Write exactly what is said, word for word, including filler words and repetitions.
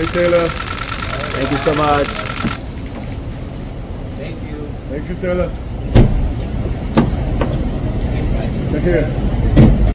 Hey, Taylor. Thank you so much. Thank you. Thank you, Taylor. Thanks, guys. Take care.